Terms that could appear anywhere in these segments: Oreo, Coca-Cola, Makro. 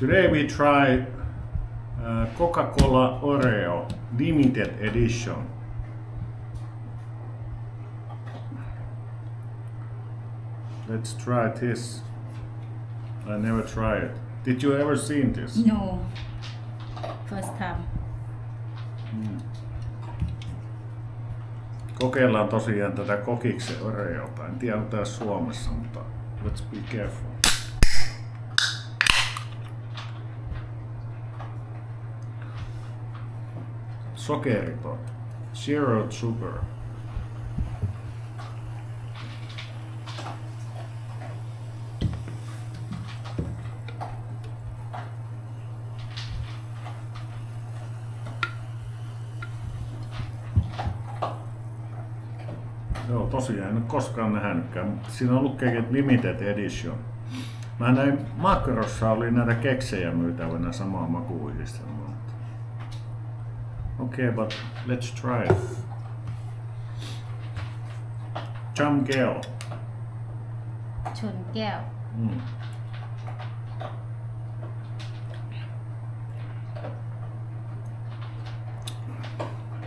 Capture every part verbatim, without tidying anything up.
Today we try uh, Coca-Cola Oreo limited edition. Let's try this. I never tried it. Did you ever seen this? No, first time. Mm. Kokeillaan tosiaan tätä kokiksen Oreota. En tiedä onko tää Suomessa, mutta let's be careful. Sokeriton. Zero sugar. Joo, tosiaan en ole koskaan nähnytkään, mutta siinä on ollutkin, että limited edition. Mä näin Makrossa oli näitä keksejä myytävänä samaa makuyhdistelmää. Okay, but let's try it. Chum Gale. Chum Gale. Mm.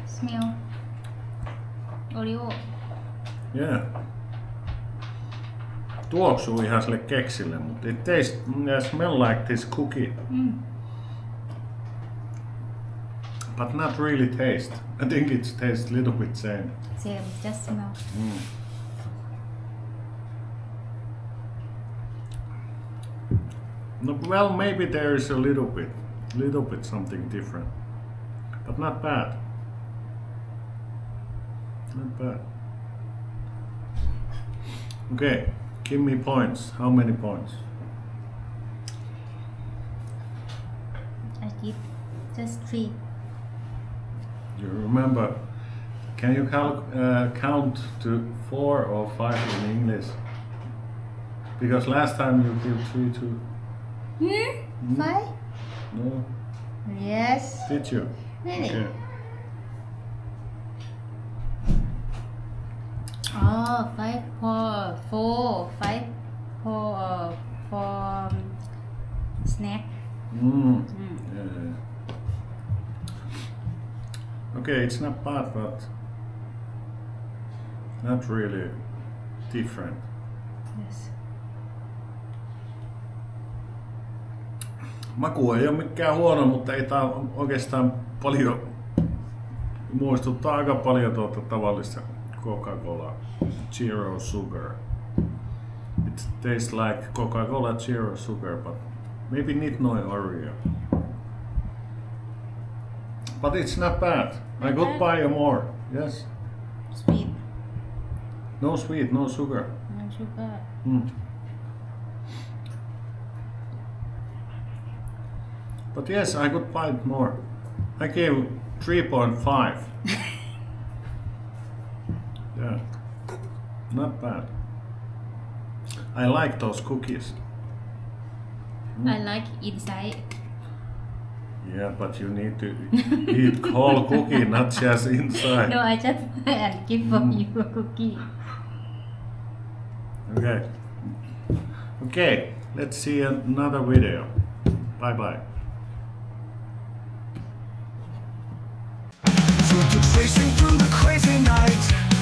Smell. Oreo. Yeah. Tuoksuu ihan sille keksille, mutta it tastes, it smell like this cookie. Mm. But not really taste. I think it tastes a little bit same. Same, just smell. Mm. No, well, maybe there is a little bit, little bit something different, but not bad. Not bad. Okay, give me points. How many points? I give just three. You remember, can you uh, count to four or five in English? Because last time you did three, two. Hmm? Five? No. Yes. Did you? Really? Okay. Oh, five, four, four, five, four, uh, four um, snack. Mm. Mm. Yeah. Okay, it's not bad, but not really different. Yes. Maku ei ole mikään huono, mutta ei tää oikeastaan paljon, muistuttaa aika paljon tuota tavallista Coca-Cola Zero Sugar. It tastes like Coca-Cola Zero Sugar, but maybe need no Oreo. But it's not bad. I could buy a more. Yes. Sweet. No sweet, no sugar. No sugar. Mm. But yes, I could buy it more. I gave three point five. Yeah. Not bad. I like those cookies. Mm. I like inside. Yeah, but you need to eat whole cookie, not just inside. No, I just and give for mm. you a cookie. Okay. Okay, let's see another video. Bye bye. So you're chasing through the crazy night.